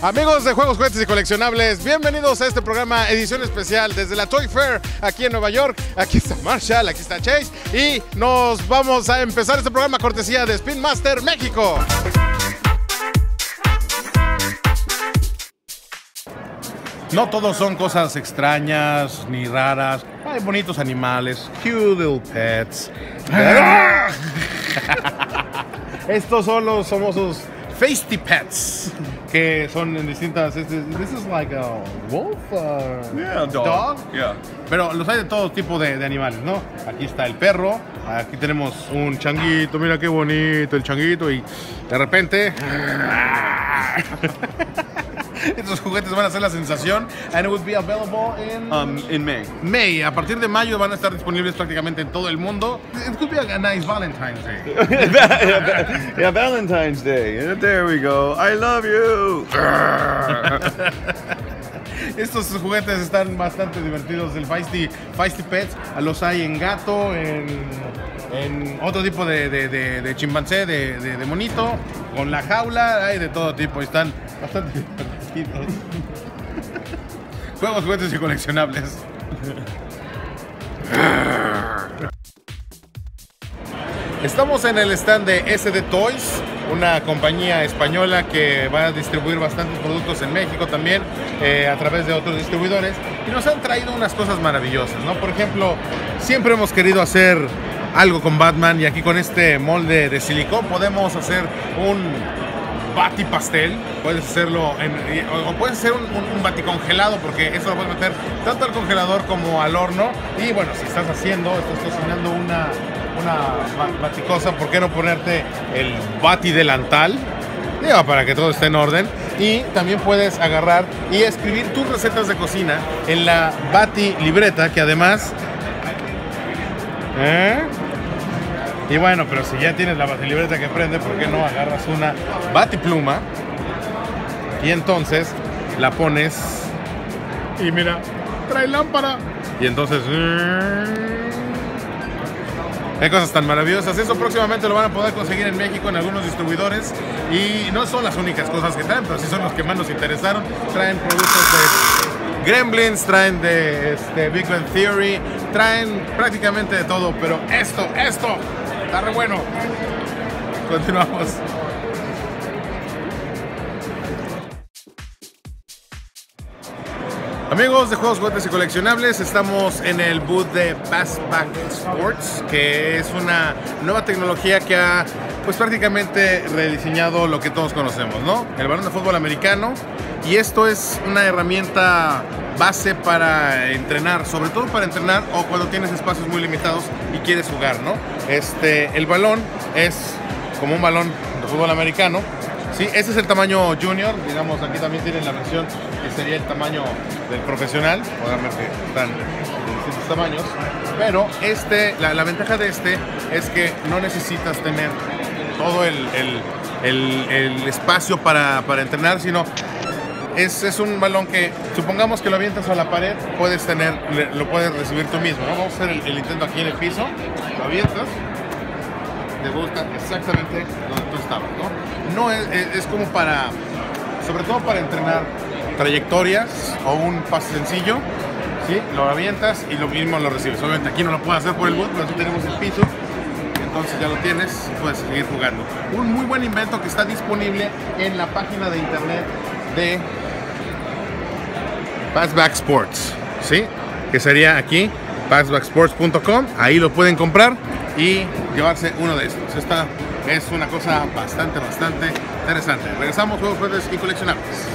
Amigos de Juegos, Juguetes y Coleccionables, bienvenidos a este programa edición especial desde la Toy Fair aquí en Nueva York. Aquí está Marshall, aquí está Chase y nos vamos a empezar este programa cortesía de Spin Master México. No todos son cosas extrañas ni raras. Hay bonitos animales, cute little pets. Estos son los famosos Feisty Pets, que son en distintas. This is like a wolf, yeah, dog. Yeah. Pero los hay de todo tipo de animales, ¿no? Aquí está el perro, aquí tenemos un changuito, mira qué bonito el changuito, y de repente. Estos juguetes van a ser la sensación. And it will be available in May. May. A partir de mayo van a estar disponibles prácticamente en todo el mundo. It could be a nice Valentine's Day. Yeah, Valentine's Day. There we go. I love you. Estos juguetes están bastante divertidos. El Feisty Pets los hay en gato, en otro tipo de chimpancé, de monito, con la jaula, hay de todo tipo. Están bastante divertidos. Juegos, juguetes y coleccionables. Estamos en el stand de SD Toys, una compañía española que va a distribuir bastantes productos en México también a través de otros distribuidores, y nos han traído unas cosas maravillosas, ¿no? Por ejemplo, siempre hemos querido hacer algo con Batman, y aquí con este molde de silicón podemos hacer un batipastel. Puedes hacerlo o puedes hacer un baticongelado, porque eso lo puedes meter tanto al congelador como al horno. Y bueno, si estás cocinando una baticosa, ¿por qué no ponerte el batidelantal? Digo, para que todo esté en orden. Y también puedes agarrar y escribir tus recetas de cocina en la batilibreta, que además... Y bueno, pero si ya tienes la batilibreta que prende, ¿por qué no agarras una batipluma? Y entonces la pones y mira, trae lámpara. Y entonces... Hay cosas tan maravillosas. Eso próximamente lo van a poder conseguir en México en algunos distribuidores. Y no son las únicas cosas que traen, pero sí son los que más nos interesaron. Traen productos de Gremlins, traen de Big Bang Theory, traen prácticamente de todo. Pero esto está re bueno. Continuamos. Amigos de Juegos, Juguetes y Coleccionables, estamos en el booth de Passback Sports, que es una nueva tecnología que ha pues prácticamente rediseñado lo que todos conocemos, ¿no? El balón de fútbol americano, y esto es una herramienta base para entrenar, sobre todo para entrenar o cuando tienes espacios muy limitados y quieres jugar, ¿no? El balón es como un balón de fútbol americano. Sí, este es el tamaño junior, digamos. Aquí también tienen la versión que sería el tamaño del profesional, obviamente están de distintos tamaños, pero la ventaja de es que no necesitas tener todo el espacio para entrenar, sino es un balón que, supongamos que lo avientas a la pared, lo puedes recibir tú mismo, ¿no? Vamos a hacer el intento aquí en el piso, lo avientas, te gusta exactamente donde tú estabas, ¿no? No es como para, sobre todo para entrenar trayectorias o un pase sencillo, ¿sí? Lo avientas y lo mismo lo recibes. Obviamente aquí no lo puedes hacer por el boot, pero aquí tenemos el piso, entonces ya lo tienes, puedes seguir jugando. Un muy buen invento que está disponible en la página de internet de Passback Sports, ¿sí? Que sería aquí, passbacksports.com, ahí lo pueden comprar y llevarse uno de estos. Esta es una cosa bastante interesante. Regresamos, Juegos, Juguetes y Coleccionables.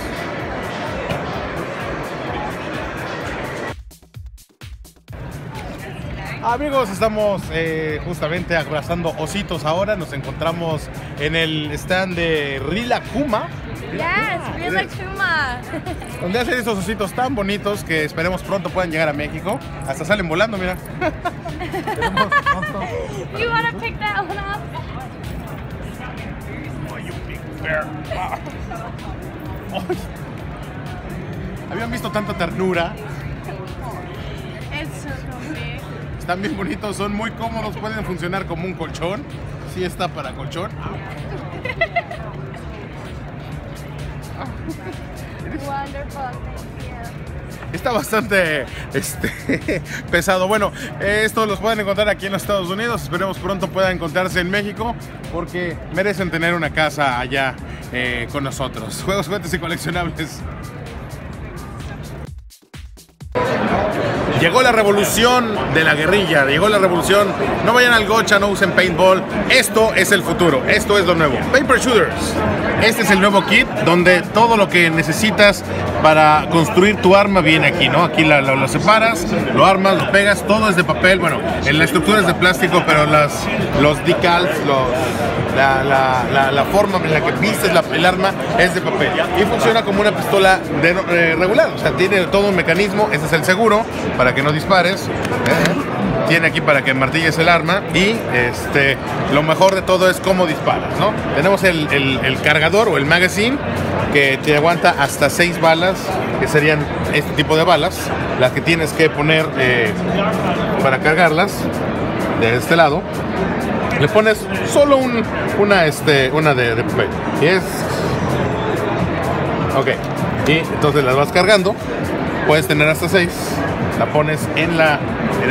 Amigos, estamos justamente abrazando ositos ahora. Nos encontramos en el stand de Rilakuma. Yes, Rilakuma. Donde hacen estos ositos tan bonitos que esperemos pronto puedan llegar a México. Hasta salen volando, mira. You want to pick that one up? Oh, you big bear. Habían visto tanta ternura. It's so comfy. Están bien bonitos, son muy cómodos, pueden funcionar como un colchón. Sí está para colchón. Está bastante pesado. Bueno, estos los pueden encontrar aquí en los Estados Unidos. Esperemos pronto puedan encontrarse en México, porque merecen tener una casa allá con nosotros. Juegos, juguetes y coleccionables. Llegó la revolución de la guerrilla, llegó la revolución. No vayan al gocha, no usen paintball. Esto es el futuro, esto es lo nuevo. Paper Shooters. Este es el nuevo kit donde todo lo que necesitas para construir tu arma viene aquí, ¿no? Aquí lo separas, lo armas, lo pegas, todo es de papel. Bueno, la estructura es de plástico, pero los decals, la forma en la que vistes el arma es de papel. Y funciona como una pistola regular, o sea, tiene todo un mecanismo. Este es el seguro, para que no dispares. Tiene aquí para que martilles el arma. Y lo mejor de todo es cómo disparas, ¿no? Tenemos el cargador o el magazine, que te aguanta hasta 6 balas, que serían este tipo de balas, las que tienes que poner para cargarlas. De este lado le pones solo una de papel y es ok, y entonces las vas cargando. Puedes tener hasta 6. La pones en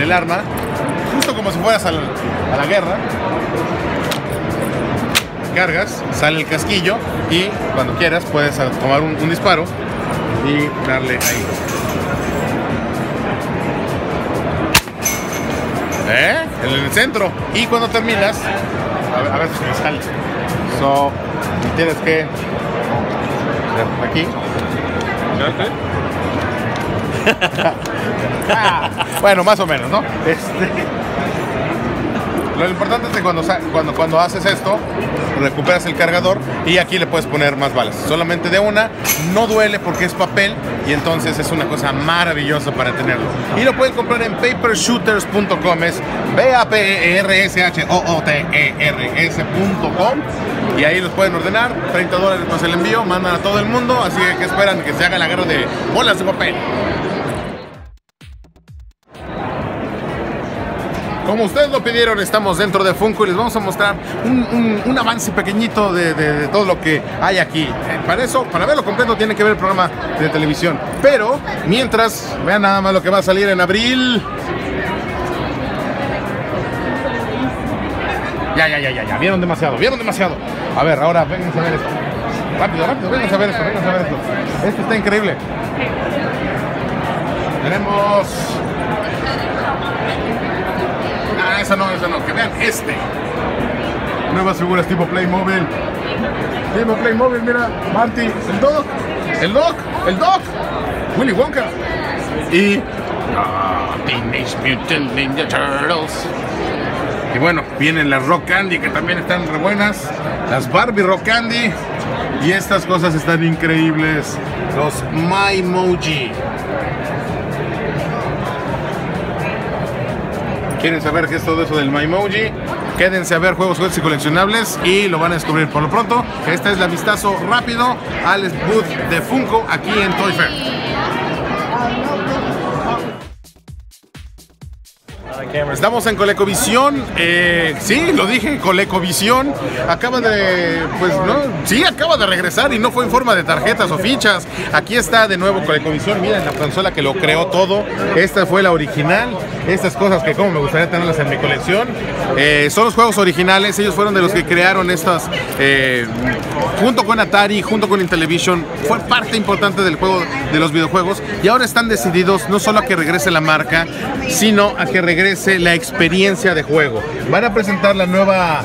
el arma, justo como si fueras a la guerra. Cargas, sale el casquillo y cuando quieras puedes tomar un disparo y darle ahí. En el centro. Y cuando terminas, a ver si me sale. Tienes que aquí. Bueno, más o menos, ¿no? Lo importante es que cuando haces esto, recuperas el cargador y aquí le puedes poner más balas. Solamente de una, no duele porque es papel y entonces es una cosa maravillosa para tenerlo. Y lo pueden comprar en papershooters.com, es papershooters.com. Y ahí los pueden ordenar, $30 más el envío, mandan a todo el mundo, así que esperan que se haga la guerra de bolas de papel. Como ustedes lo pidieron, estamos dentro de Funko y les vamos a mostrar un avance pequeñito de todo lo que hay aquí. Para eso, para verlo completo, tienen que ver el programa de televisión. Pero, mientras, vean nada más lo que va a salir en abril. Ya, vieron demasiado. A ver, ahora, vénganse a ver esto. Rápido, vénganse a ver esto. Esto está increíble. Tenemos... Eso no, que vean nuevas figuras tipo Playmobil. Mira, Marty, el Doc, Willy Wonka y Teenage Mutant Ninja Turtles. Y bueno, vienen las Rock Candy, que también están re buenas, las Barbie Rock Candy. Y estas cosas están increíbles, los MyMoji. ¿Quieren saber qué es todo eso del MyMoji? Quédense a ver juegos, juguetes y coleccionables y lo van a descubrir. Por lo pronto, este es el vistazo rápido a Alex Wood de Funko aquí en Toy Fair. Estamos en Colecovisión, sí, lo dije, Colecovisión. Acaba de regresar y no fue en forma de tarjetas o fichas. Aquí está de nuevo Colecovisión, miren la consola que lo creó todo. Esta fue la original. Estas cosas que como me gustaría tenerlas en mi colección. Son los juegos originales, ellos fueron de los que crearon estas, junto con Atari, junto con Intellivision. Fue parte importante del juego de los videojuegos y ahora están decididos no solo a que regrese la marca, sino a que regrese la experiencia de juego. Van a presentar la nueva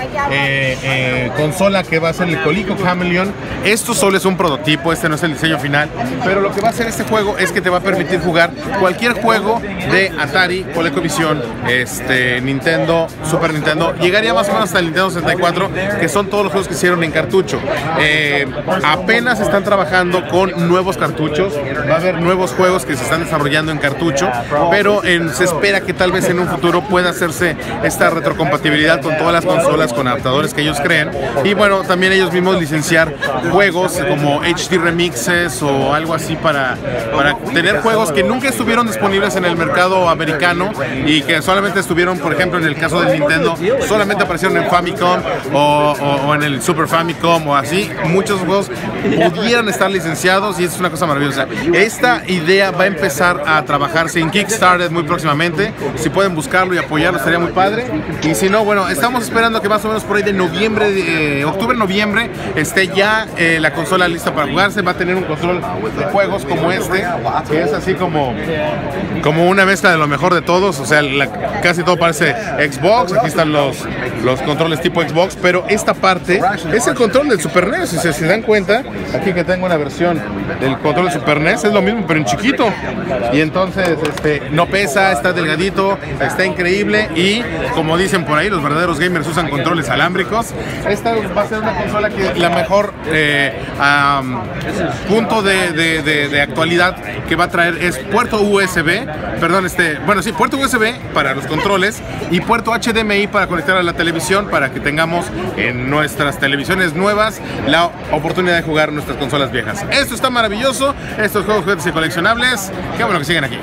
consola que va a ser el Coleco Chameleon. Esto solo es un prototipo, este no es el diseño final, pero lo que va a hacer este juego es que te va a permitir jugar cualquier juego de Atari, Colecovisión, Nintendo, Super Nintendo. Llegaría más o menos hasta el Nintendo 64, que son todos los juegos que hicieron en cartucho. Apenas están trabajando con nuevos cartuchos, va a haber nuevos juegos que se están desarrollando en cartucho, pero se espera que tal vez en un futuro pueda hacerse esta retrocompatibilidad compatibilidad con todas las consolas, con adaptadores que ellos creen. Y bueno, también ellos mismos licenciar juegos como HD remixes o algo así para tener juegos que nunca estuvieron disponibles en el mercado americano y que solamente estuvieron, por ejemplo, en el caso del Nintendo, solamente aparecieron en Famicom o en el Super Famicom o así. Muchos juegos pudieran estar licenciados y es una cosa maravillosa. Esta idea va a empezar a trabajarse en Kickstarter muy próximamente. Si pueden buscarlo y apoyarlo, estaría muy padre. Y si no, bueno, estamos esperando que más o menos por ahí de noviembre, octubre, noviembre, esté ya la consola lista para jugarse. Va a tener un control de juegos como este, que es así como una mezcla de lo mejor de todos. O sea, casi todo parece Xbox. Aquí están los controles tipo Xbox, pero esta parte es el control del Super NES. Si se dan cuenta, aquí que tengo una versión del control del Super NES, es lo mismo pero en chiquito. Y entonces no pesa, está delgadito, está increíble. Y como dicen por ahí, los verdaderos gamers usan controles alámbricos. Esta va a ser una consola que la mejor punto de actualidad que va a traer es puerto USB, perdón, bueno, sí, puerto USB para los controles y puerto HDMI para conectar a la televisión, para que tengamos en nuestras televisiones nuevas la oportunidad de jugar nuestras consolas viejas. Esto está maravilloso, estos juegos, juguetes y coleccionables, qué bueno que siguen aquí.